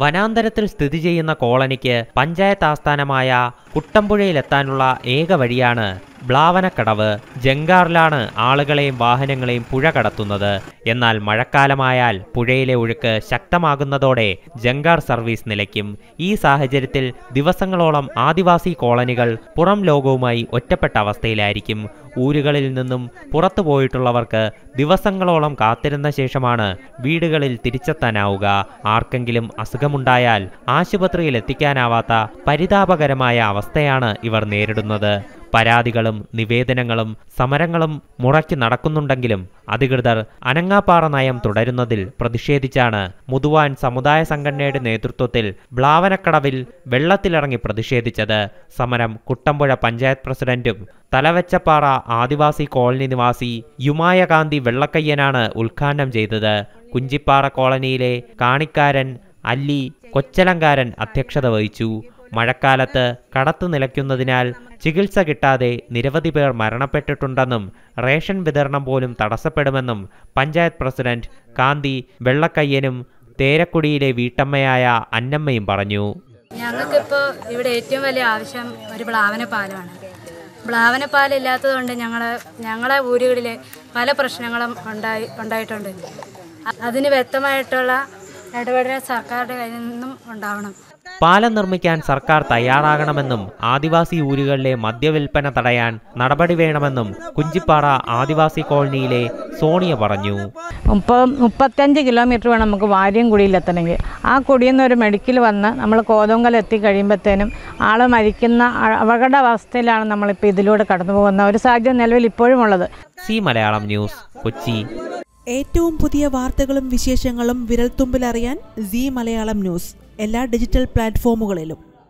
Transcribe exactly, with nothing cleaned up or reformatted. വനാന്തരത്തിൽ സ്ഥിതി ചെയ്യുന്ന കോളനിക്ക് പഞ്ചായത്ത് ആസ്ഥാനമായ കുട്ടമ്പുഴയിലെത്താനുള്ള ഏക വഴിയാണ് ബ്ലാവനക്കടവ്. ജങ്കാറിലാണ് ആളുകളെയും വാഹനങ്ങളെയും പുഴ കടത്തുന്നത്. എന്നാൽ മഴക്കാലമായാൽ പുഴയിലെ ഒഴുക്ക് ശക്തമാകുന്നതോടെ ജങ്കാർ സർവീസ് നിലയ്ക്കും. ഈ സാഹചര്യത്തിൽ ദിവസങ്ങളോളം ആദിവാസി കോളനികൾ പുറം ലോകവുമായി ഒറ്റപ്പെട്ട അവസ്ഥയിലായിരിക്കും. ഊരുകളിൽ നിന്നും പുറത്തു പോയിട്ടുള്ളവർക്ക് ദിവസങ്ങളോളം കാത്തിരുന്ന ശേഷമാണ് വീടുകളിൽ തിരിച്ചെത്താനാവുക. ആർക്കെങ്കിലും അസുഖമുണ്ടായാൽ ആശുപത്രിയിൽ എത്തിക്കാനാവാത്ത പരിതാപകരമായ അവസ്ഥയാണ് ഇവർ നേരിടുന്നത്. പരാതികളും നിവേദനങ്ങളും സമരങ്ങളും മുറക്കി നടക്കുന്നുണ്ടെങ്കിലും അധികൃതർ അനങ്ങാപ്പാറ നയം തുടരുന്നതിൽ പ്രതിഷേധിച്ചാണ് മുതുവാൻ സമുദായ സംഘടനയുടെ നേതൃത്വത്തിൽ ബ്ലാവനക്കടവിൽ വെള്ളത്തിലിറങ്ങി പ്രതിഷേധിച്ചത്. സമരം കുട്ടമ്പുഴ പഞ്ചായത്ത് പ്രസിഡന്റും തലവെച്ചപ്പാറ ആദിവാസി കോളനി നിവാസി യുമായകാന്തി വെള്ളക്കയ്യനാണ് ഉദ്ഘാടനം ചെയ്തത്. കുഞ്ചിപ്പാറ കോളനിയിലെ കാണിക്കാരൻ അല്ലി കൊച്ചലങ്കാരൻ അധ്യക്ഷത വഹിച്ചു. മഴക്കാലത്ത് കടത്തു നിലയ്ക്കുന്നതിനാൽ ചികിത്സ കിട്ടാതെ നിരവധി പേർ മരണപ്പെട്ടിട്ടുണ്ടെന്നും റേഷൻ വിതരണം പോലും തടസ്സപ്പെടുമെന്നും പഞ്ചായത്ത് പ്രസിഡന്റ് കാന്തി വെള്ളക്കയ്യനും തേരക്കുടിയിലെ വീട്ടമ്മയായ അന്നമ്മയും പറഞ്ഞു. ഞങ്ങൾക്കിപ്പോൾ ഇവിടെ ഏറ്റവും വലിയ ആവശ്യം ഒരു ബ്ലാവന പാലമാണ്. ബ്ലാവന പാലം ഇല്ലാത്തതുകൊണ്ട് ഞങ്ങൾ ഞങ്ങളെ ഊരുകളിലെ പല പ്രശ്നങ്ങളും ഉണ്ടായി ഉണ്ടായിട്ടുണ്ട്. അതിന് വ്യക്തമായിട്ടുള്ള ഇടപെടൽ സർക്കാരുടെ കയ്യിൽ നിന്നും ഉണ്ടാവണം. പാലം നിർമ്മിക്കാൻ സർക്കാർ തയ്യാറാകണമെന്നും ആദിവാസി ഊരുകളിലെ മദ്യവിൽപ്പന തടയാൻ നടപടി വേണമെന്നും കുഞ്ചിപ്പാറ ആദിവാസി കോളനിയിലെ സോണിയ പറഞ്ഞു. മുപ്പത് മുപ്പത്തഞ്ച് കിലോമീറ്റർ വേണം നമുക്ക് വാര്യംകുടിയിലെത്തണമെങ്കിൽ. ആ കുടിയിൽ നിന്ന് ഒരു മെഡിക്കൽ വന്ന് നമ്മൾ കോതങ്കൽ എത്തിക്കഴിയുമ്പോഴത്തേനും ആൾ മരിക്കുന്ന അപകടാവസ്ഥയിലാണ് നമ്മളിപ്പോൾ ഇതിലൂടെ കടന്നു പോകുന്ന ഒരു സാഹചര്യം നിലവിൽ ഇപ്പോഴും ഉള്ളത്. Zee Malayalam news, Kochi. ഏറ്റവും പുതിയ വാർത്തകളും വിശേഷങ്ങളും വിരൽത്തുമ്പിലറിയാൻ സീ മലയാളം ന്യൂസ് എല്ലാ ഡിജിറ്റൽ പ്ലാറ്റ്ഫോമുകളിലും.